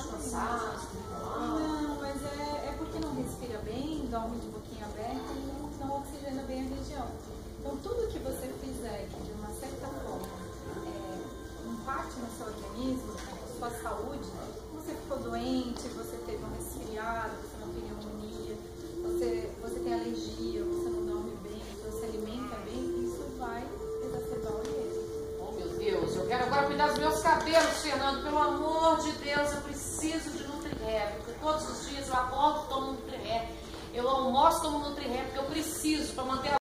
descansar? Não, mas é porque não respira bem, dorme de boquinha aberta e não oxigena bem a região. Então tudo que você fizer que de uma certa forma impacte no seu organismo, na sua saúde, você ficou doente, você teve um resfriado, você não tem pneumonia, você tem alergia, você não dorme bem, você se alimenta bem, isso vai exacerbar o organismo. Oh meu Deus, eu quero agora cuidar dos meus cabelos, Fernando, pelo amor de Deus, eu preciso de Nutri-Rep, porque todos os dias eu acordo e tomo Nutri-Rep, eu almoço e tomo Nutri-Rep, porque eu preciso para manter a